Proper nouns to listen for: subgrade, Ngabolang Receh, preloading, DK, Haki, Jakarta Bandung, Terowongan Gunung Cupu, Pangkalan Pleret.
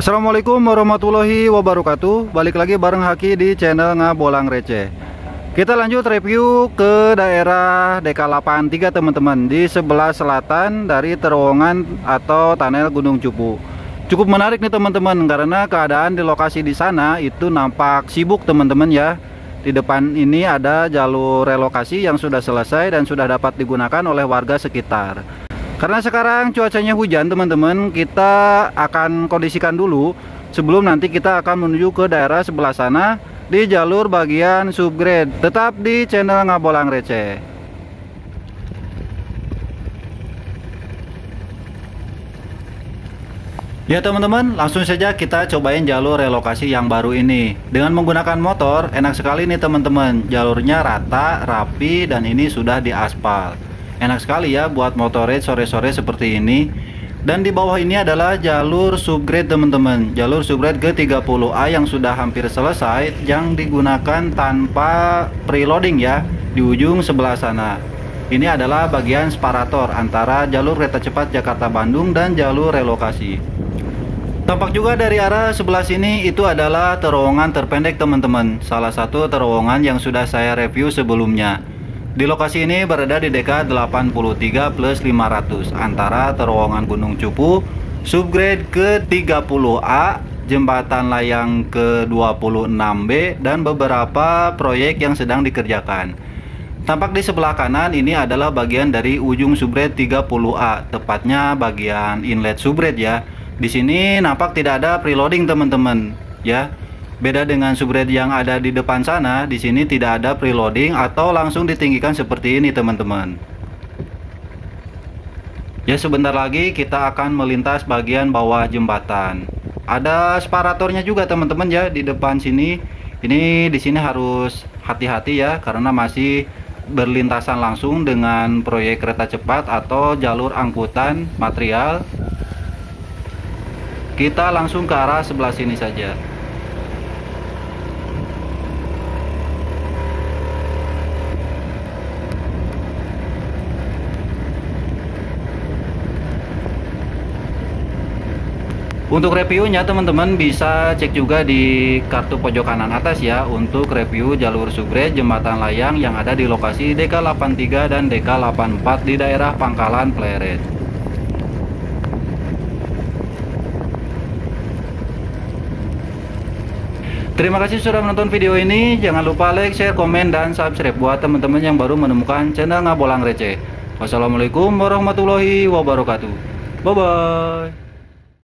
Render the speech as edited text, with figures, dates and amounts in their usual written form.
Assalamualaikum warahmatullahi wabarakatuh. Balik lagi bareng Haki di channel Ngabolang Receh. Kita lanjut review ke daerah DK 83, teman-teman, di sebelah selatan dari terowongan atau tunnel Gunung Cupu. Cukup menarik nih teman-teman, karena keadaan di lokasi di sana itu nampak sibuk teman-teman ya. Di depan ini ada jalur relokasi yang sudah selesai dan sudah dapat digunakan oleh warga sekitar. Karena sekarang cuacanya hujan teman-teman, kita akan kondisikan dulu sebelum nanti kita akan menuju ke daerah sebelah sana di jalur bagian subgrade. Tetap di channel Ngabolang Receh. Ya teman-teman, langsung saja kita cobain jalur relokasi yang baru ini. Dengan menggunakan motor, enak sekali nih teman-teman. Jalurnya rata, rapi, dan ini sudah diaspal. Enak sekali ya buat motornya sore-sore seperti ini. Dan di bawah ini adalah jalur subgrade teman-teman. Jalur subgrade ke 30A yang sudah hampir selesai, yang digunakan tanpa preloading ya, di ujung sebelah sana. Ini adalah bagian separator antara jalur kereta cepat Jakarta Bandung dan jalur relokasi. Tampak juga dari arah sebelah sini itu adalah terowongan terpendek teman-teman. Salah satu terowongan yang sudah saya review sebelumnya. Di lokasi ini berada di DK 83+500 antara terowongan Gunung Cupu, subgrade ke 30A, jembatan layang ke 26B, dan beberapa proyek yang sedang dikerjakan. Tampak di sebelah kanan ini adalah bagian dari ujung subgrade 30A, tepatnya bagian inlet subgrade ya. Di sini nampak tidak ada preloading teman-teman ya. Beda dengan subgrade yang ada di depan sana, di sini tidak ada preloading atau langsung ditinggikan seperti ini teman-teman. Ya, sebentar lagi kita akan melintas bagian bawah jembatan. Ada separatornya juga teman-teman ya di depan sini. Ini di sini harus hati-hati ya karena masih berlintasan langsung dengan proyek kereta cepat atau jalur angkutan material. Kita langsung ke arah sebelah sini saja. Untuk reviewnya teman-teman bisa cek juga di kartu pojok kanan atas ya, untuk review jalur subgrade jembatan layang yang ada di lokasi DK 83 dan DK 84 di daerah Pangkalan Pleret. Terima kasih sudah menonton video ini. Jangan lupa like, share, komen, dan subscribe buat teman-teman yang baru menemukan channel Ngabolang Receh. Wassalamualaikum warahmatullahi wabarakatuh. Bye-bye.